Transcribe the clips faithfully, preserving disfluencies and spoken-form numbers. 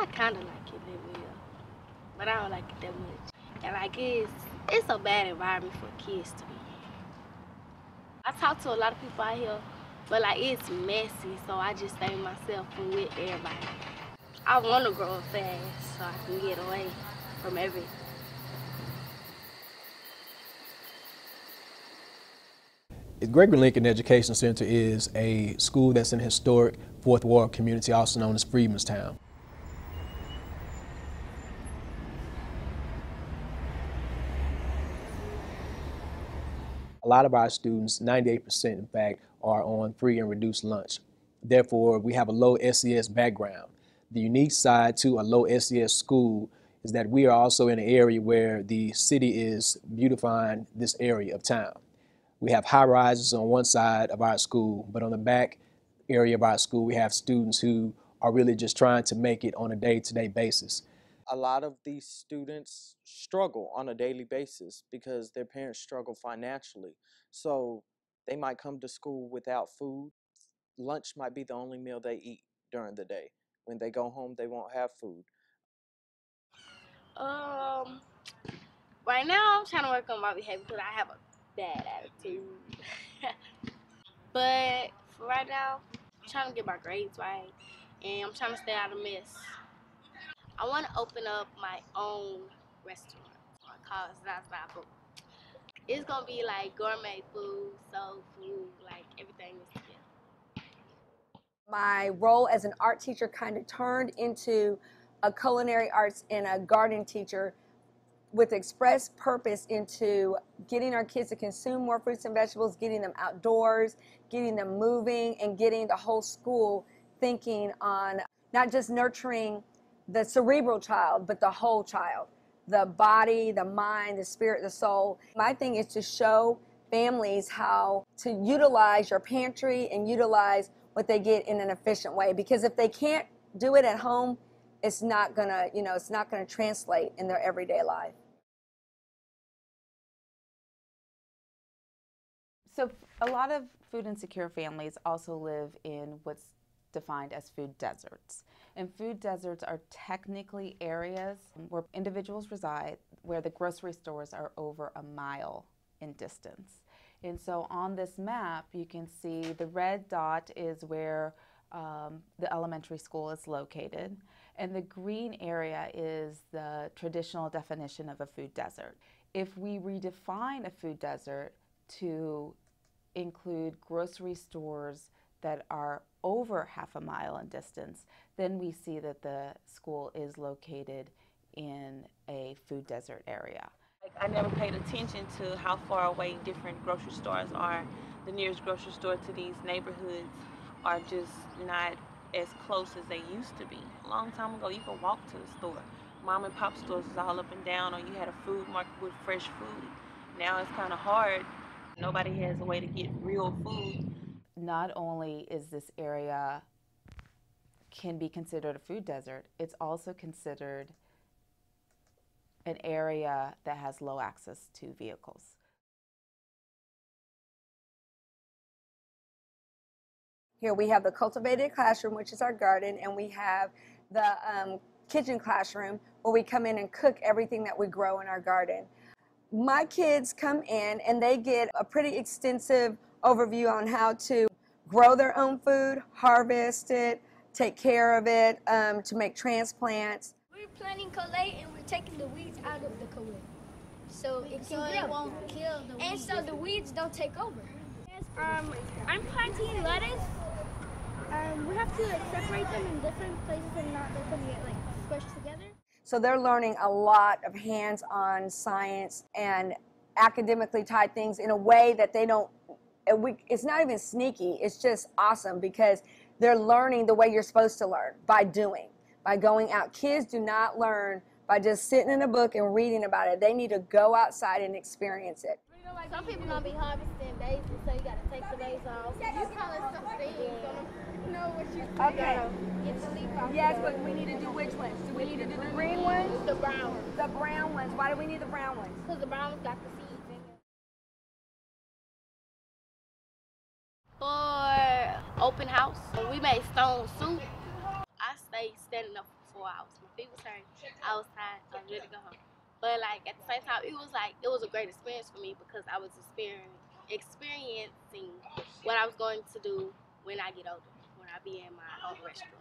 I kind of like it that well, but I don't like it that much. And I guess it's a bad environment for kids to be in. I talk to a lot of people out here, but like it's messy, so I just stay myself and with everybody. I want to grow up fast so I can get away from everything. Gregory Lincoln Education Center is a school that's in the historic Fourth Ward community, also known as Freedman's Town. A lot of our students, ninety-eight percent in fact, are on free and reduced lunch. Therefore, we have a low S E S background. The unique side to a low S E S school is that we are also in an area where the city is beautifying this area of town. We have high rises on one side of our school, but on the back area of our school, we have students who are really just trying to make it on a day-to-day basis. A lot of these students struggle on a daily basis because their parents struggle financially. So they might come to school without food. Lunch might be the only meal they eat during the day. When they go home, they won't have food. Um, right now, I'm trying to work on my behavior because I have a bad attitude. But for right now, I'm trying to get my grades right and I'm trying to stay out of mess. I want to open up my own restaurant called Zaza Boo. It's going to be like gourmet food, soul food, like everything is together. My role as an art teacher kind of turned into a culinary arts and a garden teacher, with express purpose into getting our kids to consume more fruits and vegetables, getting them outdoors, getting them moving, and getting the whole school thinking on not just nurturing the cerebral child, but the whole child, the body, the mind, the spirit, the soul. My thing is to show families how to utilize your pantry and utilize what they get in an efficient way, because if they can't do it at home, it's not gonna, you know, it's not gonna translate in their everyday life. So a lot of food insecure families also live in what's defined as food deserts. And food deserts are technically areas where individuals reside where the grocery stores are over a mile in distance. And so on this map, you can see the red dot is where Um, the elementary school is located, and the green area is the traditional definition of a food desert. If we redefine a food desert to include grocery stores that are over half a mile in distance, then we see that the school is located in a food desert area. I never paid attention to how far away different grocery stores are. The nearest grocery store to these neighborhoods are just not as close as they used to be. A long time ago, you could walk to the store. Mom and pop stores was all up and down, or you had a food market with fresh food. Now it's kind of hard. Nobody has a way to get real food. Not only is this area can be considered a food desert, it's also considered an area that has low access to vehicles. Here we have the cultivated classroom, which is our garden, and we have the um, kitchen classroom where we come in and cook everything that we grow in our garden. My kids come in and they get a pretty extensive overview on how to grow their own food, harvest it, take care of it, um, to make transplants. We're planting collate and we're taking the weeds out of the collate, so it, so can it won't kill the weeds. And so the weeds don't take over. Um, I'm planting lettuce. Um, we have to like separate them in different places and not let them get like squished together. So they're learning a lot of hands-on science and academically tied things in a way that they don't. It's not even sneaky. It's just awesome because they're learning the way you're supposed to learn, by doing, by going out. Kids do not learn by just sitting in a book and reading about it. They need to go outside and experience it. Some people gonna be harvesting babies, so you gotta take the babies off. You call it something, you don't know what you okay. Get the leaf off. Yes, but we need to do which ones? Do we need to do the green ones? The brown ones. The brown ones. Why do we need the brown ones? Because the brown ones got the seeds in them. For open house, we made stone soup. I stayed standing up before I was, my feet was hurting, I was tired, I was ready to go home. But like at the same time, it was like, it was a great experience for me because I was experiencing what I was going to do when I get older, when I be in my own restaurant.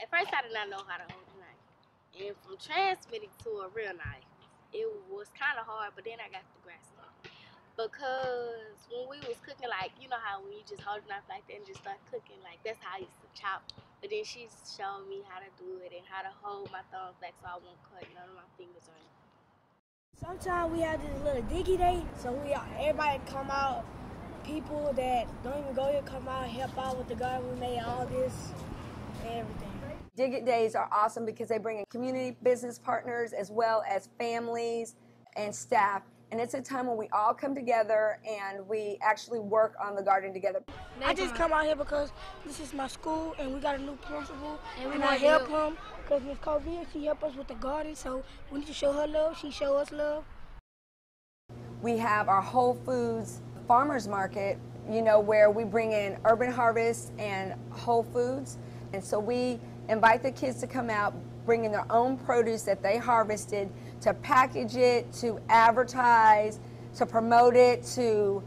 At first I did not know how to hold a knife. And from transmitting to a real knife, it was kind of hard, but then I got the grasp of it. Because when we was cooking, like, you know how when you just hold a knife like that and just start cooking, like, that's how I used to chop. But then she showed me how to do it and how to hold my thumbs back so I won't cut none of my fingers or anything. Sometimes we have this little diggy day, so we everybody come out, people that don't even go here come out, help out with the garden we made, all this, and everything. Diggy Days are awesome because they bring in community business partners as well as families and staff. And it's a time when we all come together and we actually work on the garden together. I just come out here because this is my school and we got a new principal and, and I help him because Miz Colvin, she helped us with the garden, so we need to show her love, she show us love. We have our Whole Foods Farmer's Market, you know, where we bring in Urban Harvest and Whole Foods. And so we invite the kids to come out, bring in their own produce that they harvested, to package it, to advertise, to promote it, to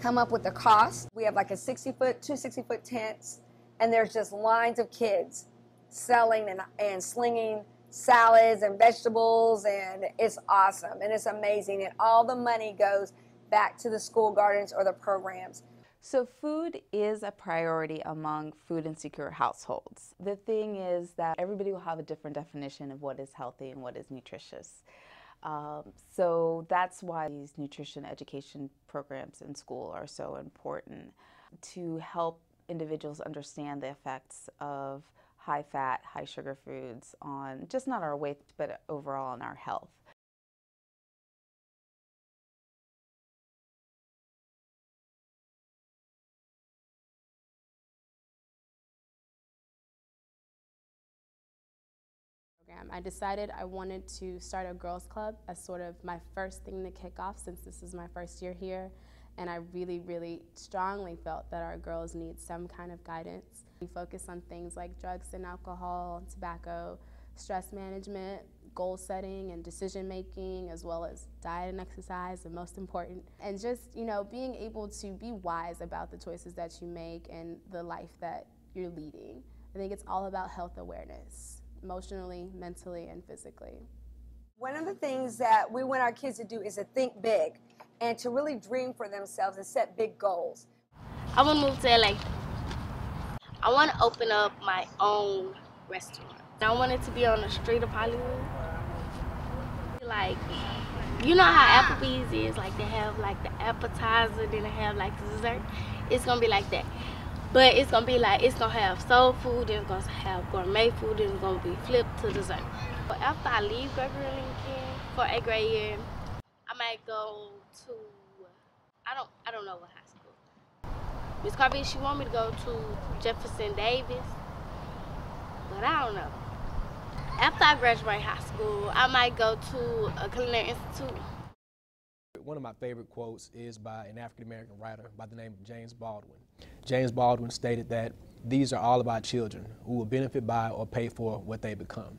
come up with the cost. We have like a sixty foot, two sixty foot tents, and there's just lines of kids selling and, and slinging salads and vegetables, and it's awesome and it's amazing. And all the money goes back to the school gardens or the programs. So food is a priority among food insecure households. The thing is that everybody will have a different definition of what is healthy and what is nutritious. Um, so that's why these nutrition education programs in school are so important, to help individuals understand the effects of high fat, high sugar foods on just not our weight, but overall on our health. I decided I wanted to start a girls club as sort of my first thing to kick off, since this is my first year here, and I really really strongly felt that our girls need some kind of guidance. We focus on things like drugs and alcohol, tobacco, stress management, goal setting and decision making, as well as diet and exercise, the most important, and just, you know, being able to be wise about the choices that you make and the life that you're leading. I think it's all about health awareness. Emotionally, mentally, and physically. One of the things that we want our kids to do is to think big and to really dream for themselves and set big goals. I want to move to L A. I want to open up my own restaurant. I want it to be on the street of Hollywood. Like, you know how Applebee's is, like they have like the appetizer, then they have like the dessert. It's going to be like that. But it's going to be like, it's going to have soul food, then it's going to have gourmet food, then it's going to be flipped to dessert. But after I leave Gregory Lincoln for eighth grade year, I might go to, I don't I don't know what high school. Miz Colvin, she want me to go to Jefferson Davis, but I don't know. After I graduate high school, I might go to a culinary institute. One of my favorite quotes is by an African-American writer by the name of James Baldwin. James Baldwin stated that these are all of our children who will benefit by or pay for what they become.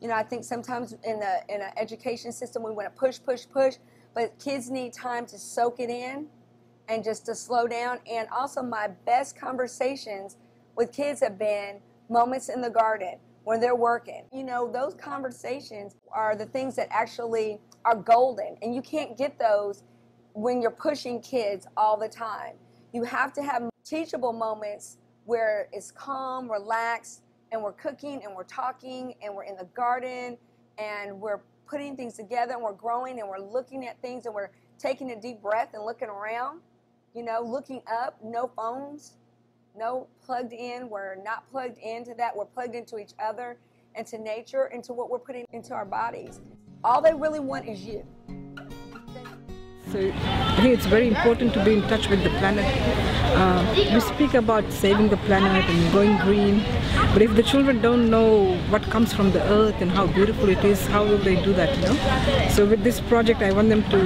You know, I think sometimes in the in an education system we want to push, push, push, but kids need time to soak it in and just to slow down. And also my best conversations with kids have been moments in the garden when they're working. You know, those conversations are the things that actually are golden, and you can't get those when you're pushing kids all the time. You have to have teachable moments where it's calm, relaxed, and we're cooking and we're talking and we're in the garden and we're putting things together and we're growing and we're looking at things and we're taking a deep breath and looking around, you know, looking up, no phones, no plugged in, we're not plugged into that, we're plugged into each other and to nature and to what we're putting into our bodies. All they really want is you. So I think it's very important to be in touch with the planet. Uh, we speak about saving the planet and going green, But if the children don't know what comes from the earth and how beautiful it is, how will they do that, you know? So with this project, I want them to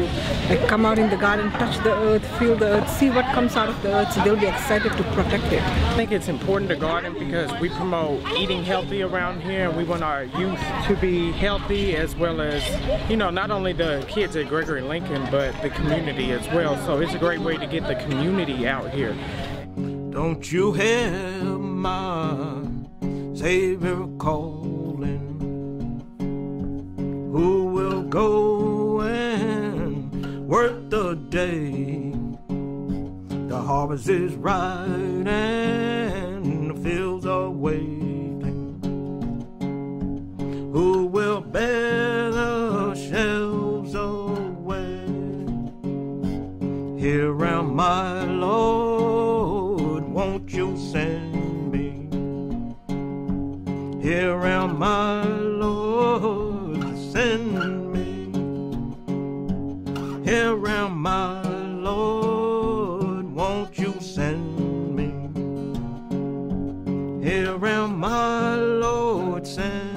like, come out in the garden, touch the earth, feel the earth, see what comes out of the earth, so they'll be excited to protect it. I think it's important to garden because we promote eating healthy around here, and we want our youth to be healthy as well as, you know, not only the kids at Gregory Lincoln, but the community as well. So it's a great way to get the community out here. Don't you hear my Savior calling? Who will go and work the day? The harvest is ripe and the fields are waiting. Who will bear the shelves away? Here am I, Lord. Won't you send me? Here am I, Lord, send me. Here am I, Lord, won't you send me? Here am I, Lord, send me.